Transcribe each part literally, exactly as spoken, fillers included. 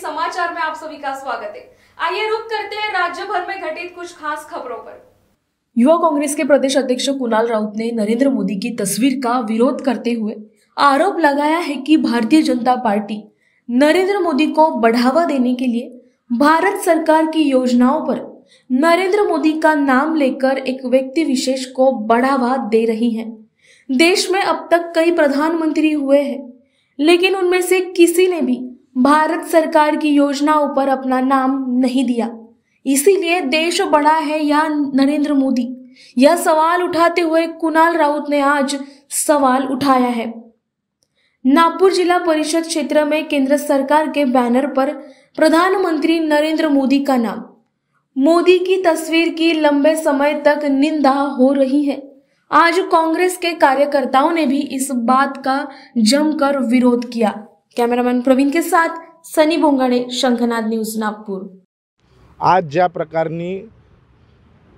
समाचार में आप सभी का स्वागत है। आइए रुक करते हैं राज्य भर में घटित कुछ खास खबरों पर। युवा कांग्रेस के प्रदेश अध्यक्ष कुणाल राउत ने नरेंद्र मोदी की तस्वीर का विरोध करते हुए आरोप लगाया है कि भारतीय जनता पार्टी नरेंद्र मोदी को बढ़ावा देने के लिए भारत सरकार की योजनाओं पर नरेंद्र मोदी का नाम लेकर एक व्यक्ति विशेष को बढ़ावा दे रही है। देश में अब तक कई प्रधानमंत्री हुए हैं, लेकिन उनमें से किसी ने भी भारत सरकार की योजनाओं पर अपना नाम नहीं दिया, इसीलिए देश बड़ा है या नरेंद्र मोदी, यह सवाल उठाते हुए कुणाल राउत ने आज सवाल उठाया है। नागपुर जिला परिषद क्षेत्र में केंद्र सरकार के बैनर पर प्रधानमंत्री नरेंद्र मोदी का नाम, मोदी की तस्वीर की लंबे समय तक निंदा हो रही है। आज कांग्रेस के कार्यकर्ताओं ने भी इस बात का जमकर विरोध किया। कैमरामैन प्रवीण के साथ सनी भोंगाडे, शंखनाद न्यूज, नागपूर। आज ज्या प्रकारनी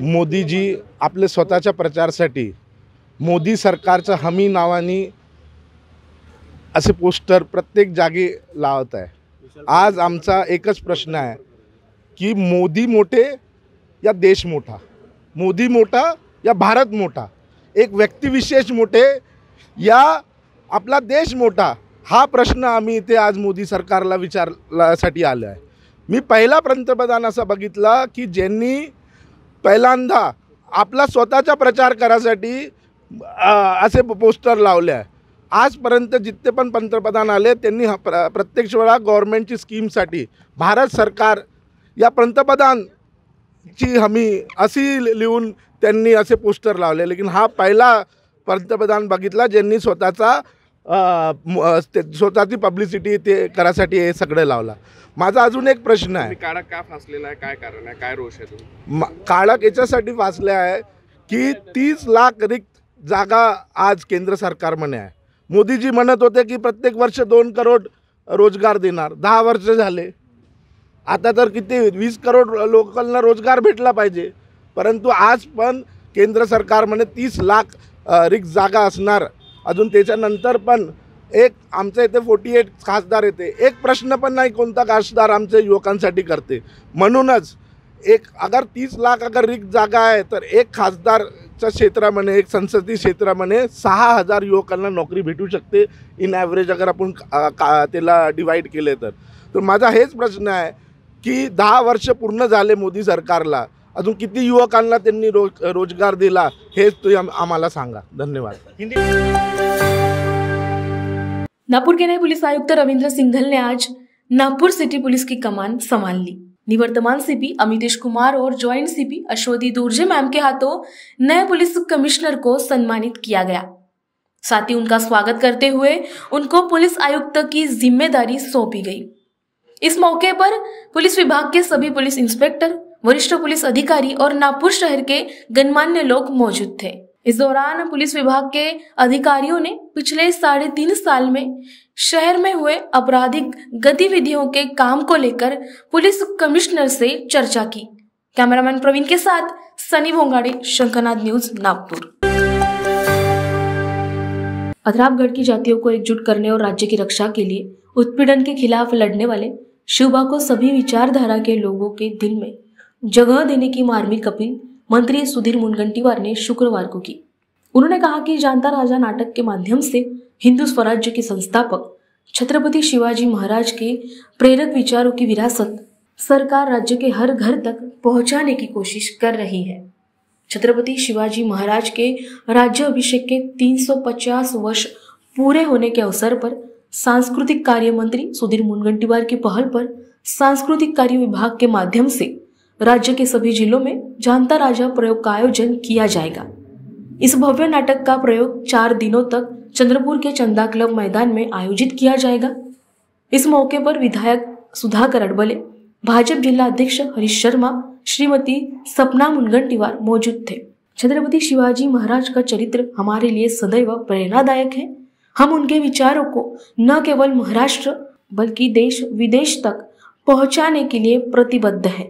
मोदीजी आपले स्वतःच्या प्रचारासाठी मोदी सरकारचं हमी नावानी असे पोस्टर प्रत्येक जागी लावत आहे। आज आमचा एकच प्रश्न आहे की मोदी मोठे या देश मोठा, मोदी मोठा या भारत मोठा, एक व्यक्तिविशेष मोठे या आपला देश मोठा, हा प्रश्न आम्ही इथे आज मोदी सरकारला विचारण्यासाठी आलो आहे। मी पहिला पंतप्रधान असा बघितला की ज्यांनी पहिल्यांदा आपला स्वतःचा प्रचार करासाठी असे पोस्टर लावले आहे। आजपर्यंत जितके पण पंतप्रधान आले त्यांनी प्रत्येक वेळा गव्हर्नमेंटची स्कीमसाठी भारत सरकार या पंतप्रधानची हमी अशी लिहून त्यांनी असे पोस्टर लावले, लेकिन हा पहिला पंतप्रधान बघितला ज्यांनी स्वतःचा स्वतःची पब्लिसिटी ते करासाठी हे सगळं लावला। माझा अजून एक प्रश्न आहे, काळा का फासलेला आहे, काय कारण आहे, काय रोष आहे? तो काळा याच्यासाठी फासले आहे की तीस लाख रिक्त जागा आज केंद्र सरकार म्हणे आहे। मोदीजी म्हणत होते की प्रत्येक वर्ष दोन करोड रोजगार देणार, दहा वर्ष झाले, आता तर किती वीस करोड लोकांना रोजगार भेटला पाहिजे, परंतु आज पण केंद्र सरकार म्हणे तीस लाख रिक्त जागा असणार। अजून त्याच्यानंतर पण एक आमचे इथे फोर्टी एट खासदार येते, एक प्रश्न पण नाही कोणता खासदार आमच्या युवकांसाठी करते। म्हणूनच एक अगर तीस लाख अगर रिक्त जागा आहे तर एक खासदारच्या क्षेत्रामध्ये, एक संसदीय क्षेत्रामध्ये सहा हजार युवकांना नोकरी भेटू शकते इन ॲव्हरेज, अगर आपण त्याला डिवाईड केले तर। तर माझा हेच प्रश्न आहे की दहा वर्ष पूर्ण झाले मोदी सरकारला, अजून किती युवकांना त्यांनी रोज रोजगार दिला हेच तुम्ही आम्हाला सांगा। धन्यवाद। नागपुर के नए पुलिस आयुक्त रविन्द्र सिंघल ने आज नागपुर सिटी पुलिस की कमान संभाल ली। निवर्तमान सीपी अमितेश कुमार और joint CP Ashwati Durje ma'am के हाथों नए पुलिस कमिश्नर को सम्मानित किया गया, साथ ही उनका स्वागत करते हुए उनको पुलिस आयुक्त की जिम्मेदारी सौंपी गई। इस मौके पर पुलिस विभाग के सभी पुलिस इंस्पेक्टर, वरिष्ठ पुलिस अधिकारी और नागपुर शहर के गणमान्य लोग मौजूद थे। इस दौरान पुलिस विभाग के अधिकारियों ने पिछले साढ़े तीन साल में शहर में हुए आपराधिक गतिविधियों के काम को लेकर पुलिस कमिश्नर से चर्चा की। कैमरामैन प्रवीण के साथ सनी भोंगाडे, शंखनाद न्यूज, नागपुर। अधराबगढ़ की जातियों को एकजुट करने और राज्य की रक्षा के लिए उत्पीड़न के खिलाफ लड़ने वाले शिवबा को सभी विचारधारा के लोगों के दिल में जगह देने की मार्मिक अपील मंत्री सुधीर मुनगंटीवार ने शुक्रवार को की। उन्होंने कहा कि जानता राजा नाटक के माध्यम से हिंदू स्वराज्य के संस्थापक छत्रपति शिवाजी महाराज के प्रेरक विचारों की विरासत सरकार राज्य के हर घर तक पहुंचाने की कोशिश कर रही है। छत्रपति शिवाजी महाराज के राज्य अभिषेक के तीन सौ पचास वर्ष पूरे होने के अवसर पर सांस्कृतिक कार्य मंत्री सुधीर मुनगंटीवार की पहल पर सांस्कृतिक कार्य विभाग के माध्यम से राज्य के सभी जिलों में जानता राजा प्रयोग का आयोजन किया जाएगा। इस भव्य नाटक का प्रयोग चार दिनों तक चंद्रपुर के चंदा क्लब मैदान में आयोजित किया जाएगा। इस मौके पर विधायक सुधाकर आडवले, भाजपा जिला अध्यक्ष हरीश शर्मा, श्रीमती सपना मुनगंटीवार मौजूद थे। छत्रपति शिवाजी महाराज का चरित्र हमारे लिए सदैव प्रेरणादायक है। हम उनके विचारों को न केवल महाराष्ट्र बल्कि देश विदेश तक पहुंचाने के लिए प्रतिबद्ध है।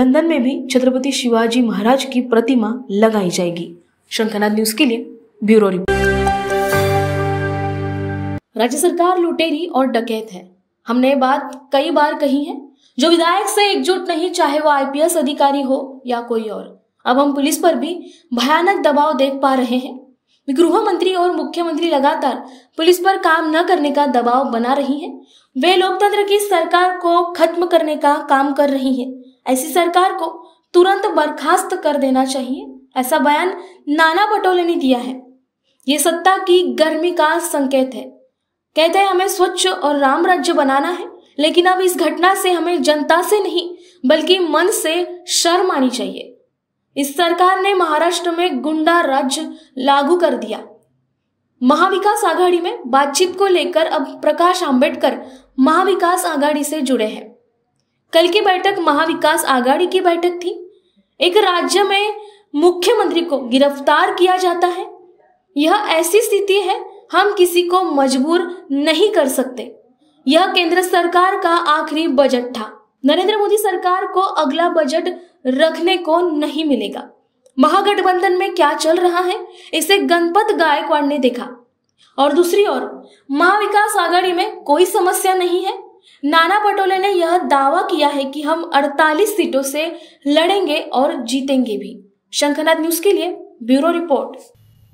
लंदन में भी छत्रपति शिवाजी महाराज की प्रतिमा लगाई जाएगी। शंखनाद न्यूज के लिए ब्यूरो रिपोर्ट। राज्य सरकार लुटेरी और डकैत है, हमने बात कई बार कही है। जो विधायक से एकजुट नहीं, चाहे वो आई पी एस अधिकारी हो या कोई और। अब हम पुलिस पर भी भयानक दबाव देख पा रहे हैं। गृह मंत्री और मुख्यमंत्री लगातार पुलिस पर काम न करने का दबाव बना रही हैं। वे लोकतंत्र की सरकार को खत्म करने का काम कर रही हैं। ऐसी सरकार को तुरंत बर्खास्त कर देना चाहिए, ऐसा बयान नाना पटोले ने दिया है। ये सत्ता की गर्मी का संकेत है। कहते हैं हमें स्वच्छ और राम राज्य बनाना है, लेकिन अब इस घटना से हमें जनता से नहीं बल्कि मन से शर्म आनी चाहिए। इस सरकार ने महाराष्ट्र में गुंडा राज्य लागू कर दिया। महाविकास आघाड़ी में बातचीत को लेकर अब प्रकाश आंबेडकर महाविकास आघाड़ी से जुड़े हैं। कल की बैठक महाविकास आघाड़ी की बैठक थी। एक राज्य में मुख्यमंत्री को गिरफ्तार किया जाता है, यह ऐसी स्थिति है हम किसी को मजबूर नहीं कर सकते। यह केंद्र सरकार का आखिरी बजट था। नरेंद्र मोदी सरकार को अगला बजट रखने को नहीं मिलेगा। महागठबंधन में क्या चल रहा है इसे गणपत गायकवाड़ ने देखा। और दूसरी ओर महाविकास आघाड़ी में कोई समस्या नहीं है। नाना पटोले ने यह दावा किया है कि हम अड़तालीस सीटों से लड़ेंगे और जीतेंगे भी। शंखनाद न्यूज के लिए ब्यूरो रिपोर्ट।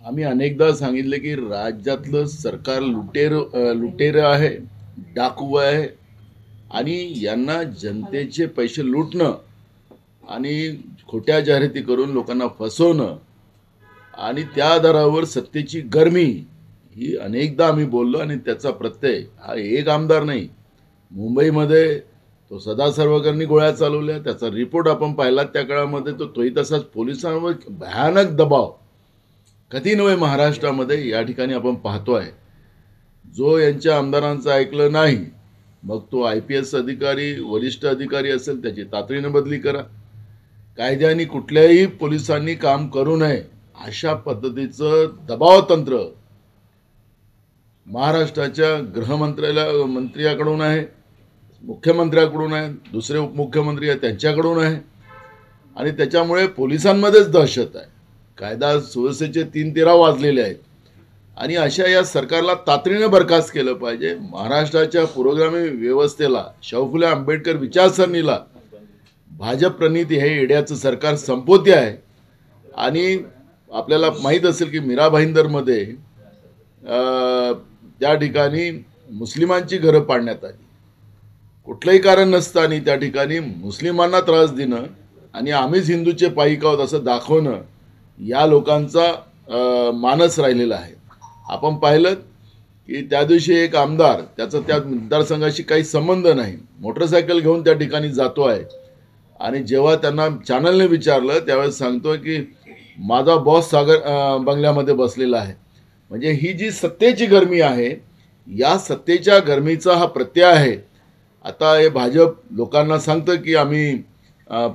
आम्ही अनेकदा सांगितले की राज्यातलं सरकार लुटेर लुटेर आहे, डाकू आहे आणि यांना जनतेचे पैसे लुटणं आणि खोट्या जाहिराती करून लोकांना फसवणं आणि त्या आधारावर सत्तेची गरमी ही अनेकदा आम्ही बोललो आणि त्याचा प्रत्यय हा एक आमदार नाही, मुंबईमध्ये तो सदा सर्वकरणी गोळ्या चालवल्या, त्याचा रिपोर्ट आपण पाहिला। त्या काळामध्ये तो तोही तसाच पोलिसांवर भयानक दबाव कधी नव्हे महाराष्ट्रामध्ये या ठिकाणी आपण पाहतो आहे। जो यांच्या आमदारांचं ऐकलं नाही मग तो आय पी एस अधिकारी वरिष्ठ अधिकारी असेल त्याची तातडीने बदली करा। कायद्याने कुठल्याही पोलिसांनी काम करू नये अशा पद्धतीचं दबाव तंत्र महाराष्ट्राच्या गृहमंत्र्याला मंत्र्याकडून आहे, मुख्यमंत्र्याकडून आहे, दुसरे उपमुख्यमंत्री आहेत त्यांच्याकडून आहे आणि त्याच्यामुळे पोलिसांमध्येच दहशत आहे। कायदा सुव्यवस्थेचे तीन तेरा वाजलेले आहेत आणि अशा या सरकारला तातडीने बरखास्त केलं पाहिजे। महाराष्ट्राच्या पुरोगामी व्यवस्थेला, शाहूफुले आंबेडकर विचारसरणीला भाजप प्रणित हे एड्याचं सरकार संपोते आहे। आणि आपल्याला माहीत असेल की मीरा भाईंदरमध्ये त्या ठिकाणी मुस्लिमांची घरं पाडण्यात आली, कुठलंही कारण नसताना त्या ठिकाणी मुस्लिमांना त्रास देणं आणि आम्हीच हिंदूचे पाईक आहोत असं दाखवणं या लोकांचा मानस राहिलेला आहे। आपण पाहिलं की त्या दिवशी एक आमदार, त्याचा त्या मतदारसंघाशी काही संबंध नाही, मोटरसायकल घेऊन त्या ठिकाणी जातो आहे आणि जेव्हा त्यांना चॅनलने विचारलं त्यावेळेस सांगतोय की माझा बॉस सागर बंगल्यामध्ये बसलेला आहे। म्हणजे ही जी सत्तेची गरमी आहे या सत्तेच्या गरमीचा हा प्रत्यय आहे। आता हे भाजप लोकांना सांगतं की आम्ही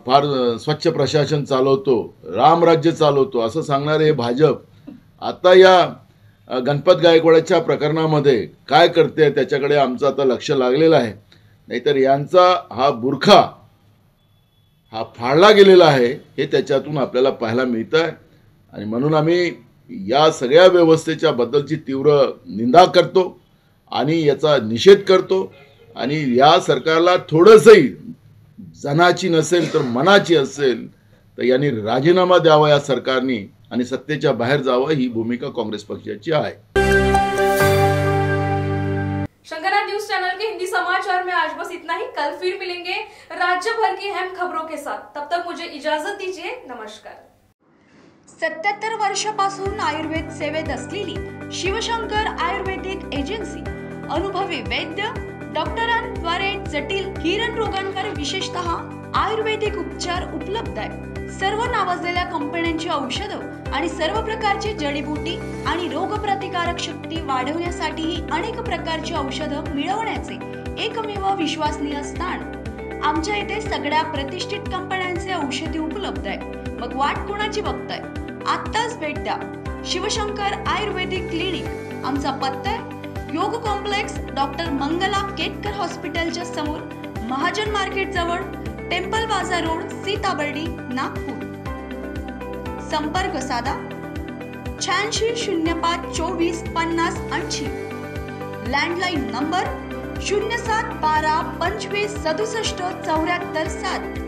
फार स्वच्छ प्रशासन चालवतो, राम राज्य चालवतो असं सांगणारे हे भाजप आता या गणपत गायकवाडाच्या प्रकरणामध्ये काय करते त्याच्याकडे आमचं आता लक्ष लागलेलं आहे। नाहीतर यांचा हा बुरखा हा फाडला गेलेला आहे हे त्याच्यातून आपल्याला पाहायला मिळतं आहे। आणि म्हणून आम्ही या सगळ्या व्यवस्थेच्या बद्दलची तीव्र निंदा करतो आणि याचा निषेध करतो आणि या सरकारला थोडंसंही जनाची नसेल तर मनाची असेल तर यांनी राजीनामा द्यावा या सरकारने आणि सत्तेच्या बाहेर जावं ही भूमिका कांग्रेस पक्षाची आहे। शंखनाद न्यूज चैनल के हिंदी समाचार में आज बस इतना ही। कल फिर मिलेंगे राज्य भर की अहम खबरों के साथ। तब तक मुझे इजाजत दीजिए, नमस्कार। सत्याहत्तर वर्षापासून आयुर्वेद सेवेत असलेली शिवशंकर आयुर्वेदिक एजन्सी अनुभवी वैद्य डॉक्टरांद्वारे जटिल हिरण रोगांवर विशेषतः आयुर्वेदिक उपचार उपलब्ध आहे। सर्व नावाजलेल्या कंपन्यांची औषधं आणि सर्व प्रकारची जडीबुटी आणि रोगप्रतिकारक शक्ती वाढवण्यासाठीही अनेक प्रकारची औषधं मिळवण्याचे एकमेव विश्वसनीय स्थान आमच्या इथे। सगळ्या प्रतिष्ठित कंपन्यांचे औषधी उपलब्ध आहे, मग वाट कोणाची बघताय? आत्ताच भेट द्या शिवशंकर आयुर्वेदिक क्लिनिक। आमचा पत्ता योग कॉम्प्लेक्स डॉक्टर मंगला केतकर हॉस्पिटलच्या समोर, महाजन मार्केट जवळ टेम्पल बाजार रोड सीताबर्डी नागपूर। संपर्क साधा शहाऐंशी शून्य पाच चोवीस पन्नास ऐंशी। लँडलाईन नंबर शून्य सात बारा पंचवीस सदुसष्ट चौऱ्याहत्तर सात।